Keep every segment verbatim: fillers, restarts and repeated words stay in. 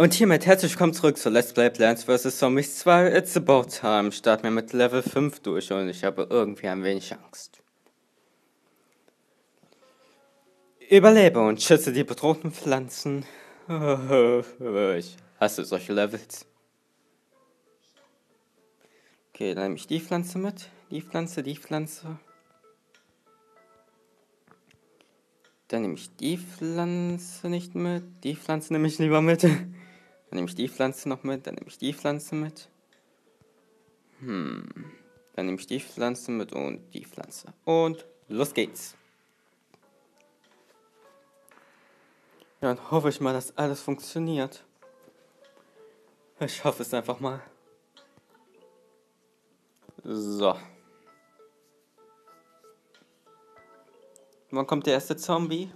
Und hiermit herzlich willkommen zurück zu Let's Play Plants versus. Zombies zwei, It's about time. Starten wir mit Level fünf durch und ich habe irgendwie ein wenig Angst. Überlebe und schütze die bedrohten Pflanzen. Ich hasse solche Levels. Okay, dann nehme ich die Pflanze mit. Die Pflanze, die Pflanze. Dann nehme ich die Pflanze nicht mit. Die Pflanze nehme ich lieber mit. Dann nehme ich die Pflanze noch mit. Dann nehme ich die Pflanze mit. Hm. Dann nehme ich die Pflanze mit und die Pflanze. Und los geht's. Ja, dann hoffe ich mal, dass alles funktioniert. Ich hoffe es einfach mal. So. Wann kommt der erste Zombie?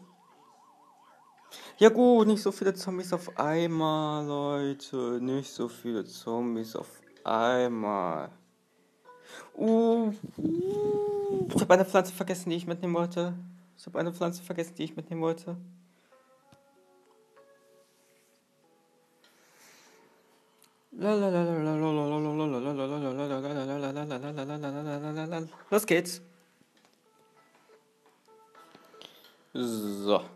Ja gut, nicht so viele Zombies auf einmal, Leute. Nicht so viele Zombies auf einmal. Uh, uh, ich habe eine Pflanze vergessen, die ich mitnehmen wollte. Ich habe eine Pflanze vergessen, die ich mitnehmen wollte. Los geht's. So.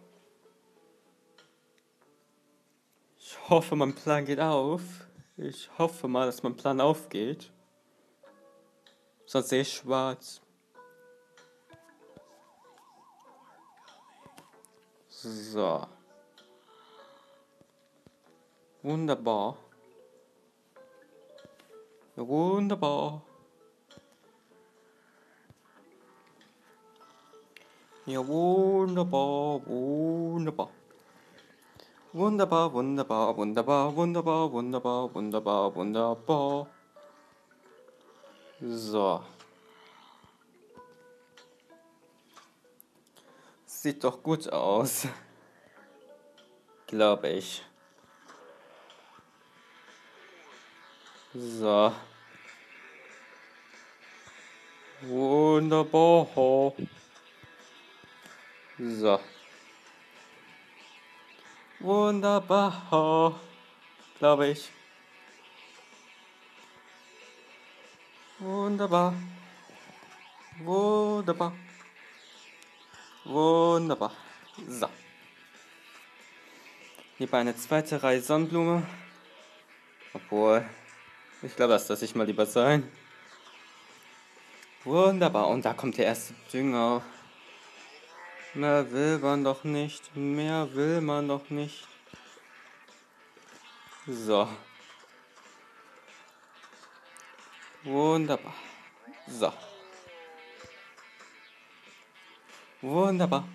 Ich hoffe, mein Plan geht auf. Ich hoffe mal, dass mein Plan aufgeht. Sonst sehe ich schwarz. So. Wunderbar. Wunderbar. Ja, wunderbar, wunderbar. Wunderbar, wunderbar, wunderbar, wunderbar, wunderbar, wunderbar, wunderbar. So. Sieht doch gut aus. Glaube ich. So. Wunderbar. So. Wunderbar. Glaube ich. Wunderbar. Wunderbar. Wunderbar. So. Lieber eine zweite Reihe Sonnenblume. Obwohl, ich glaube, das lasse ich mal lieber sein. Wunderbar. Und da kommt der erste Dünger. Mehr will man doch nicht, mehr will man doch nicht. So. Wunderbar. So. Wunderbar.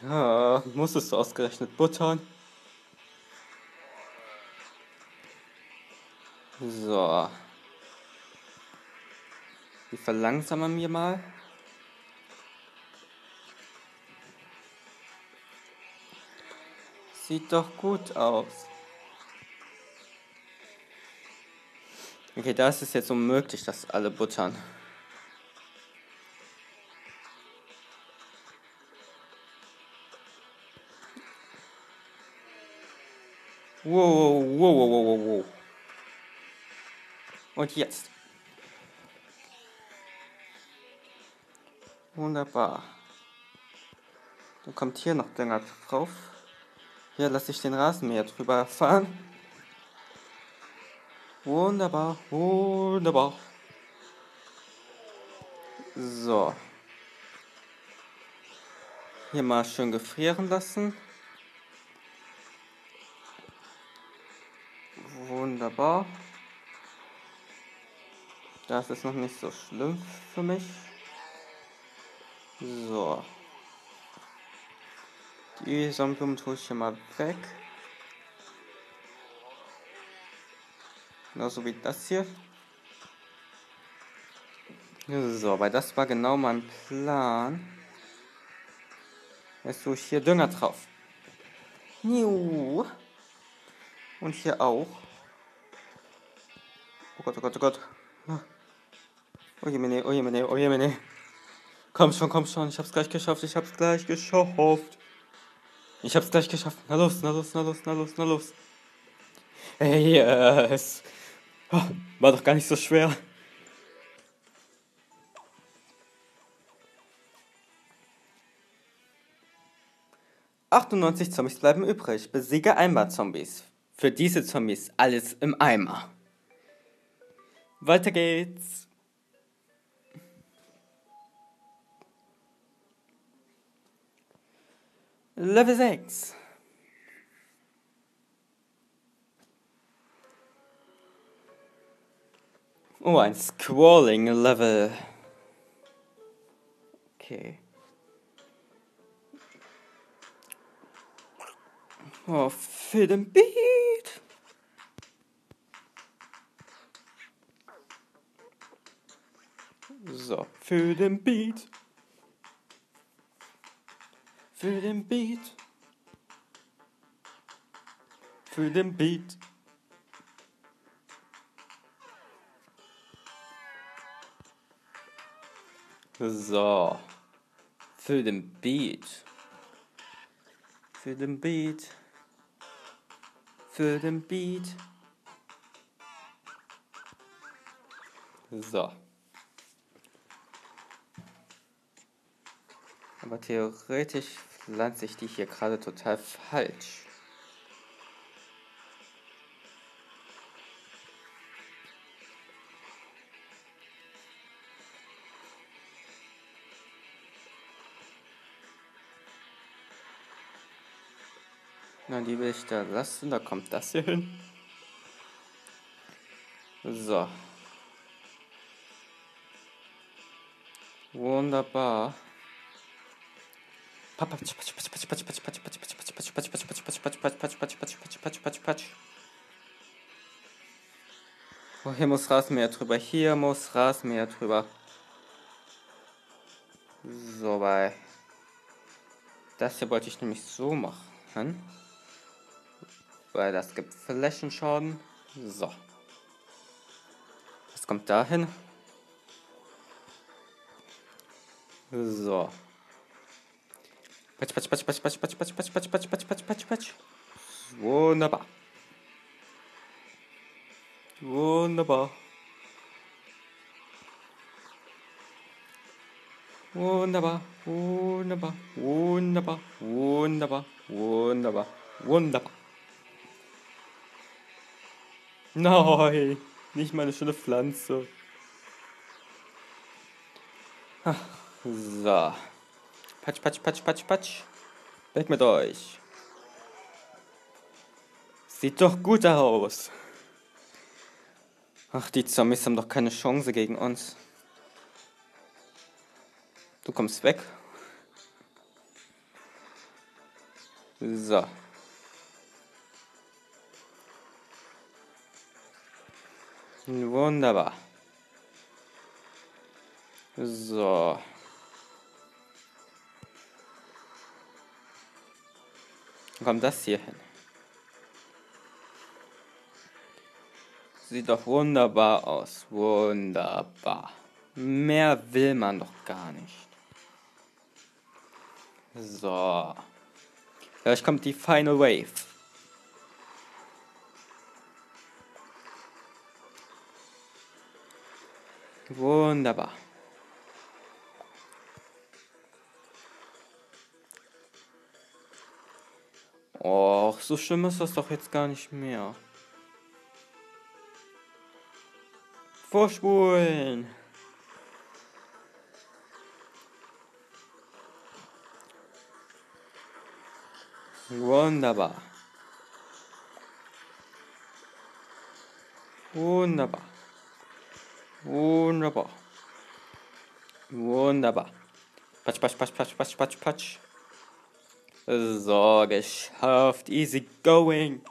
Ja, musstest du ausgerechnet buttern? So. Die verlangsamen wir mal. Sieht doch gut aus. Okay, das ist jetzt unmöglich, dass alle buttern. Wow, wow, wow, wow, wow. Und jetzt. Wunderbar. Dann kommt hier noch Dinger drauf. Hier lasse ich den Rasenmäher drüber fahren. Wunderbar, wunderbar. So. Hier mal schön gefrieren lassen. Wunderbar. Das ist noch nicht so schlimm für mich. So. Die Sonnenblumen tue ich hier mal weg. Genauso wie das hier. So, weil das war genau mein Plan. Jetzt tue ich hier Dünger drauf. Und hier auch. Oh Gott, oh Gott, oh Gott. Oh Jemine, oh Jemine, oh Jemine. Komm schon, komm schon, ich hab's gleich geschafft, ich hab's gleich geschafft. Ich hab's gleich geschafft. Na los, na los, na los, na los, na los. Ey, äh, es war doch gar nicht so schwer. achtundneunzig Zombies bleiben übrig. Besiege Eimer-Zombies. Für diese Zombies alles im Eimer. Weiter geht's. Level sechs. Oh, ein Scrolling Level. Okay. Oh, für den Beat. So, für den Beat. Für den Beat. Für den Beat. So. Für den Beat. Für den Beat. Für den Beat. So. Aber theoretisch pflanze ich die hier gerade total falsch. Na, die will ich da lassen, da kommt das hier hin. So. Wunderbar. Patsch, patsch, patsch, patsch, patsch, patsch, patsch, patsch, patsch, patsch, patsch, patsch, oh, hier muss Rasenmäher drüber, hier muss Rasenmäher drüber. So, bei. Das hier wollte ich nämlich so machen. Weil das gibt Flächenschaden. So. Das kommt dahin. So. Patsch, patsch, patsch, patsch, patsch, patsch, patsch, patsch, patsch, patsch, patsch, patsch, patsch, patsch. Wunderbar. Wunderbar. Wunderbar, wunderbar, wunderbar, wunderbar, wunderbar, wunderbar. Nein, nicht meine schöne Pflanze. So. Patsch, patsch, patsch, patsch, patsch. Weg mit euch. Sieht doch gut aus. Ach, die Zombies haben doch keine Chance gegen uns. Du kommst weg. So. Wunderbar. So. Kommt das hier hin. Sieht doch wunderbar aus. Wunderbar. Mehr will man doch gar nicht. So. Gleich kommt die Final Wave. Wunderbar. Och, so schlimm ist das doch jetzt gar nicht mehr. Vorspulen! Wunderbar. Wunderbar. Wunderbar. Wunderbar. Patsch, patsch, patsch, patsch, patsch, patsch, patsch. So, geschafft. Easy going.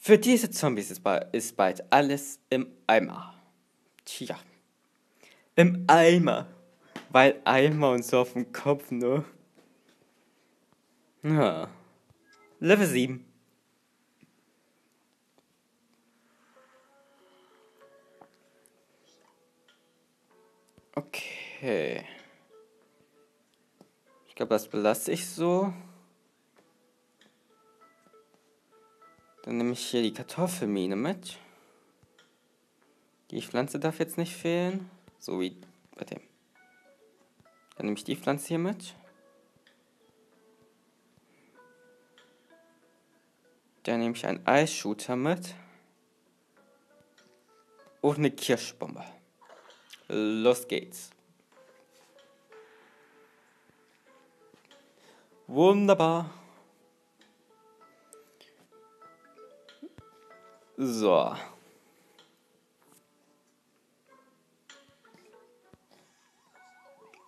Für diese Zombies ist bald, ist bald alles im Eimer. Tja. Im Eimer. Weil Eimer und so auf dem Kopf, ne? Ja. Level sieben. Okay. Ich glaube, das belasse ich so. Dann nehme ich hier die Kartoffelmine mit. Die Pflanze darf jetzt nicht fehlen. So wie bei dem. Dann nehme ich die Pflanze hier mit. Dann nehme ich einen Eisshooter mit. Und eine Kirschbombe. Los geht's. Wunderbar. So.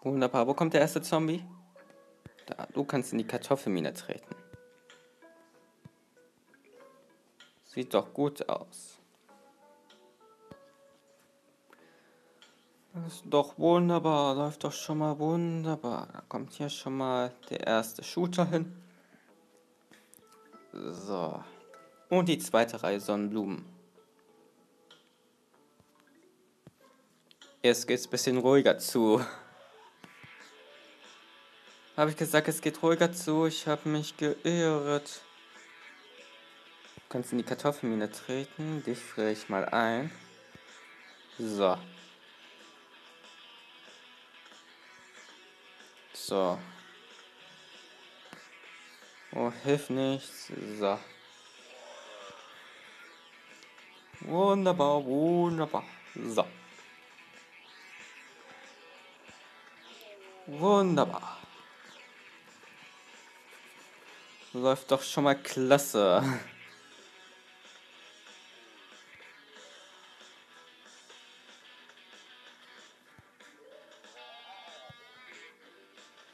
Wunderbar. Wo kommt der erste Zombie? Da, du kannst in die Kartoffelmine treten. Sieht doch gut aus. Das ist doch wunderbar. Läuft doch schon mal wunderbar. Da kommt hier schon mal der erste Shooter hin. So. Und die zweite Reihe Sonnenblumen. Jetzt geht's ein bisschen ruhiger zu. Habe ich gesagt, es geht ruhiger zu? Ich habe mich geirrt. Du kannst in die Kartoffelmine treten. Dich friere ich mal ein. So. So. Oh, hilft nichts. So. Wunderbar, wunderbar. So. Wunderbar. Läuft doch schon mal klasse.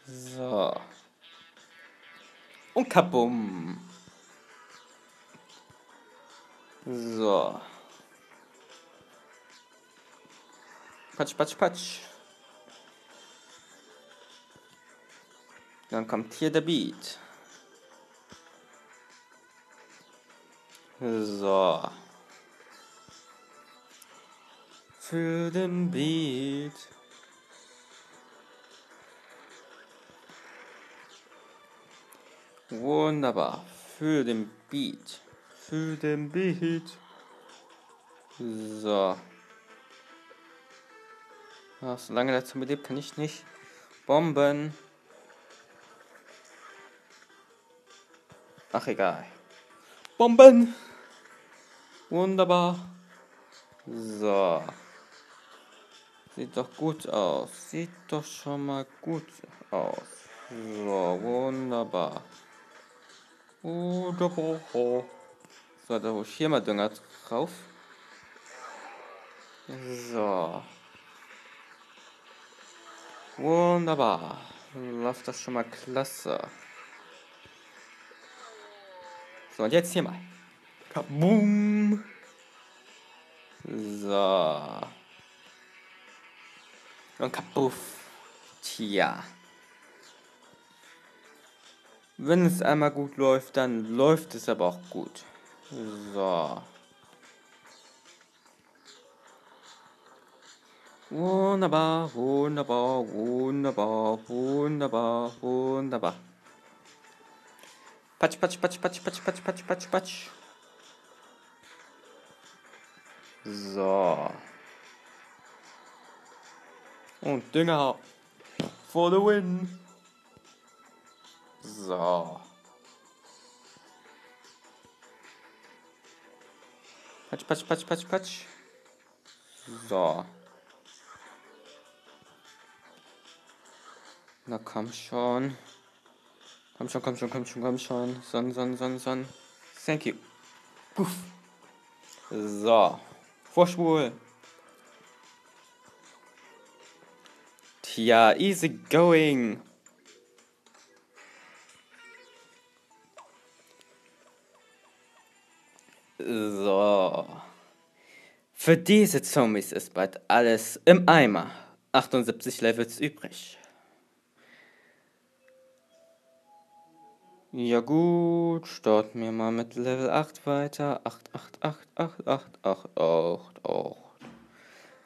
So. Und kabum. So. Patsch, patsch, patsch. Dann kommt hier der Beat. So. Für den Beat. Wunderbar. Für den Beat. Für den Beat. So. Ach, solange der Zombie lebt, kann ich nicht bomben. Ach, egal. Bomben! Wunderbar. So. Sieht doch gut aus. Sieht doch schon mal gut aus. So, wunderbar. Wunderbar. So, da hole ich hier mal Dünger drauf. So. Wunderbar. Läuft das schon mal klasse. So, und jetzt hier mal. Kaboom. So. Und kapuff. Tja. Wenn es einmal gut läuft, dann läuft es aber auch gut. So. Wunderbar, wunderbar, wunderbar, wunderbar, wunderbar. Patsch, patsch, patsch, patsch, patsch, patsch, patsch, patsch, patsch. So. Und Dünger. For the win. So. Patsch, patsch, patsch, patsch, patsch. So. Na komm schon. Komm schon, komm schon, komm schon, komm schon. Son, son, son, son. Thank you. Puff. So. Vorschwul. Tja, easy going. So. Für diese Zombies ist bald alles im Eimer. achtundsiebzig Levels übrig. Ja gut, starten wir mal mit Level acht weiter. acht, acht, acht, acht, acht, acht, acht, acht.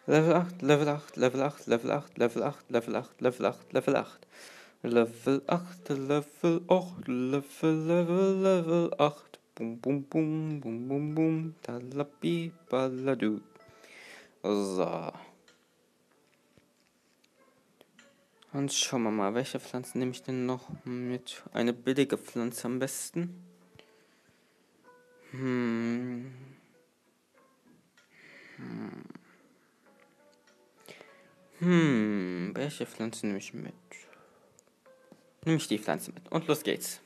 Level acht, Level acht, Level acht, Level acht, Level acht, Level acht, Level acht, Level acht, Level acht. Level acht, Level acht, Level, Level, Level acht. Bum, bum, bum, bum, bum, bum. Talapi, baladu. So. Und schauen wir mal, welche Pflanzen nehme ich denn noch mit? Eine billige Pflanze am besten. Hm. Hm. Hm, welche Pflanze nehme ich mit? Nehme ich die Pflanze mit. Und los geht's.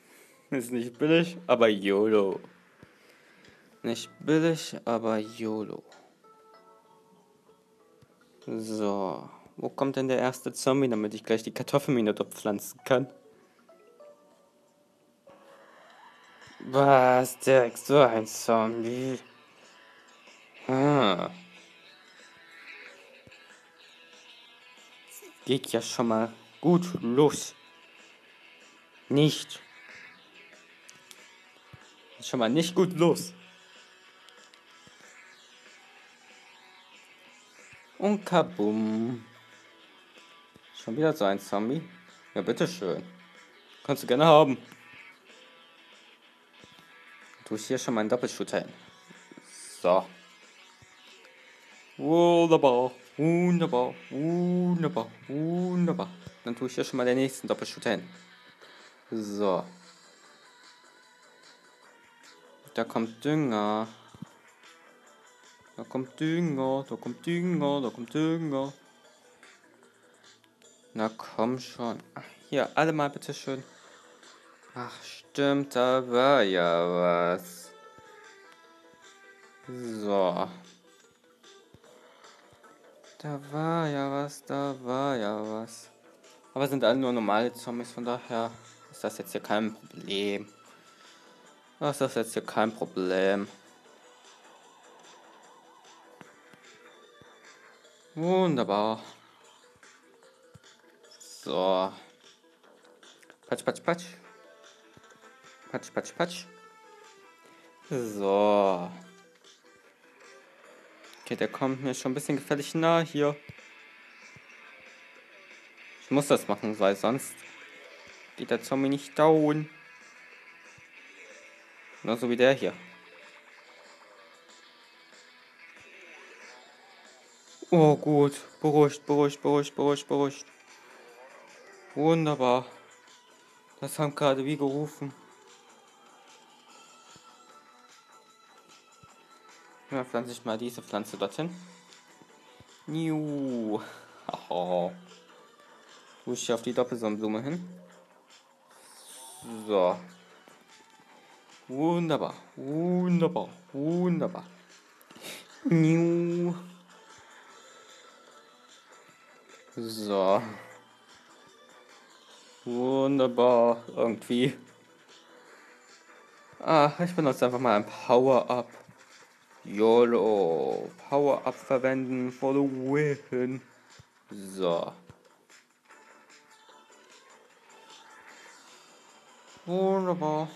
Ist nicht billig, aber YOLO. Nicht billig, aber YOLO. So. Wo kommt denn der erste Zombie, damit ich gleich die Kartoffelmine dort pflanzen kann? Was, Dirk, so ein Zombie? Ah. Geht ja schon mal gut los. Nicht. Geht schon mal nicht gut los. Und kabum. Schon wieder so ein Zombie? Ja, bitteschön. Kannst du gerne haben. Du hast hier schon meinen Doppelshooter hin. So. Wunderbar. Wunderbar. Wunderbar. Wunderbar. Dann tue ich hier schon mal den nächsten Doppelshooter hin. So. Da kommt Dünger. Da kommt Dünger. Da kommt Dünger. Da kommt Dünger. Na komm schon. Ach, hier, alle mal bitte schön. Ach stimmt, da war ja was. So. Da war ja was, da war ja was. Aber sind alle nur normale Zombies, von daher ist das jetzt hier kein Problem. Ach, ist das jetzt hier kein Problem. Wunderbar. So. Patsch, patsch, patsch. Patsch, patsch, patsch. So. Okay, der kommt mir schon ein bisschen gefährlich nah hier. Ich muss das machen, weil sonst geht der Zombie nicht down. Genauso wie der hier. Oh gut. Beruhigt, beruhigt, beruhigt, beruhigt, beruhigt. Wunderbar. Das haben gerade wie gerufen. Dann pflanze ich mal diese Pflanze dorthin. Niu. Oh. Tue ich hier auf die Doppelsonnenblume hin. So. Wunderbar. Wunderbar. Wunderbar. Niu. So. Wunderbar, irgendwie. Ah, ich benutze einfach mal ein Power-Up. YOLO. Power-Up verwenden for the win. So. Wunderbar.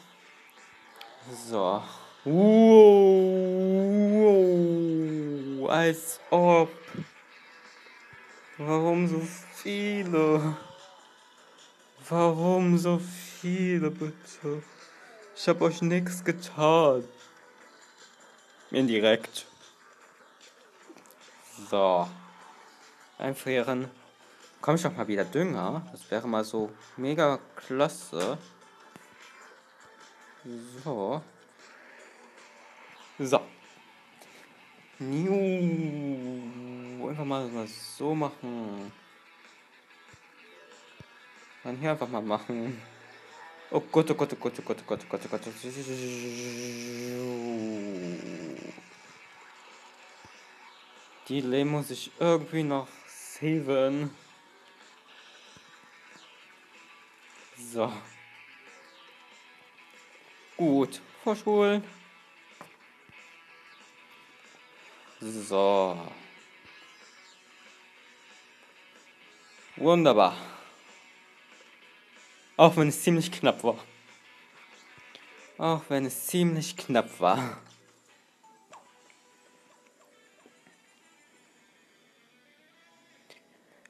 So. Wow. Als ob. Warum so viele? Warum so viele, bitte? Ich hab euch nichts getan. Indirekt. So. Einfrieren. Komm ich doch mal wieder Dünger. Das wäre mal so mega klasse. So. So. Niu. Einfach mal was so machen. Dann hier einfach mal machen. Oh Gott, oh Gott, oh Gott, oh Gott, oh Gott, oh Gott, oh Gott. Die Leben muss ich irgendwie noch saven. So. Gut, vorspulen. So. Wunderbar. Auch wenn es ziemlich knapp war. Auch wenn es ziemlich knapp war.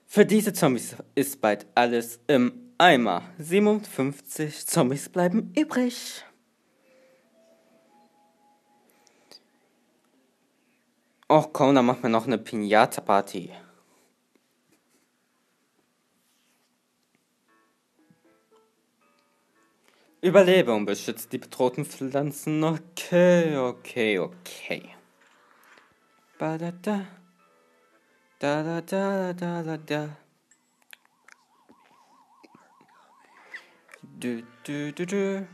Für diese Zombies ist bald alles im Eimer. siebenundfünfzig Zombies bleiben übrig. Och komm, dann machen wir noch eine Piñata-Party. Überlebe und beschütze die bedrohten Pflanzen. Okay, okay, okay. Ba da da. Da da da da da da. Du du du du.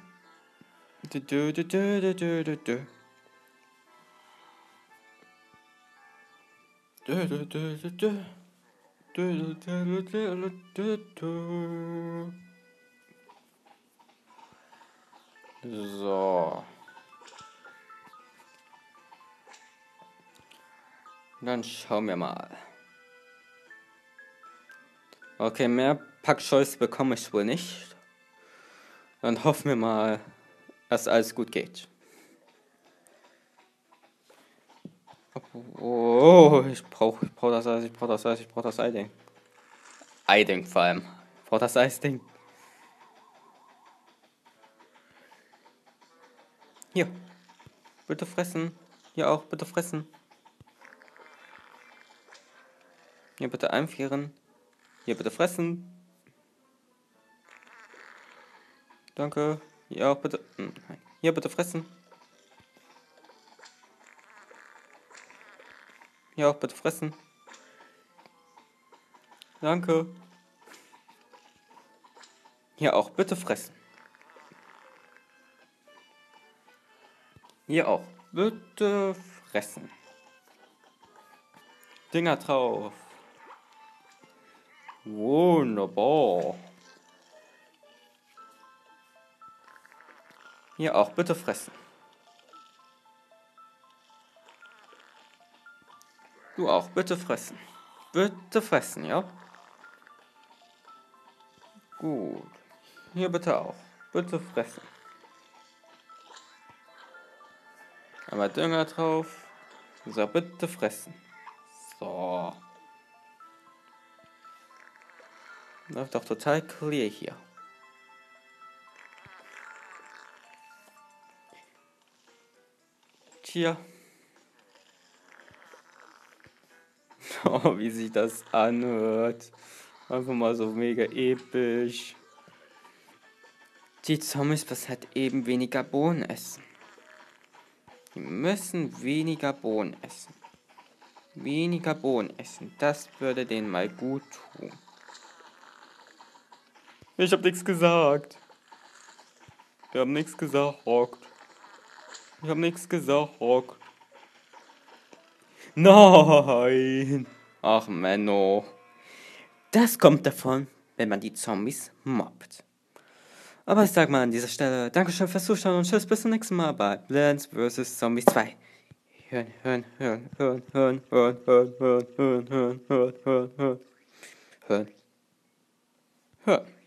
Du du du du du du du. Du du du du du. Du du du du du. So. Dann schauen wir mal. Okay, mehr Packscheuße bekomme ich wohl nicht. Dann hoffen wir mal, dass alles gut geht. Oh, ich brauche ich brauch das Eis, ich brauche das Eis, ich brauche das Eiding. Eiding vor allem. Ich brauche das Eisding. Hier, bitte fressen. Hier auch, bitte fressen. Hier bitte einfrieren. Hier bitte fressen. Danke. Hier auch bitte. Nein. Hier bitte fressen. Hier auch bitte fressen. Danke. Hier auch bitte fressen. Hier auch. Bitte fressen. Dinger drauf. Wunderbar. Hier auch. Bitte fressen. Du auch. Bitte fressen. Bitte fressen, ja? Gut. Hier bitte auch. Bitte fressen. Einmal Dünger drauf. So, bitte fressen. So. Läuft doch total clear hier. Tja. Oh, wie sich das anhört. Einfach mal so mega episch. Die Zombies müssen halt eben weniger Bohnen essen. Die müssen weniger Bohnen essen. Weniger Bohnen essen. Das würde denen mal gut tun. Ich hab nichts gesagt. Wir haben nichts gesagt. Ich hab nichts gesagt. Nein. Ach Menno. Das kommt davon, wenn man die Zombies mobbt. Aber ich sag mal an dieser Stelle, Dankeschön fürs Zuschauen und tschüss, bis zum nächsten Mal bei Plants versus. Zombies zwei. Hören, hören, hören, hören, hören, hören, hören, hören, hören, hören, hören, hören, hören, hören.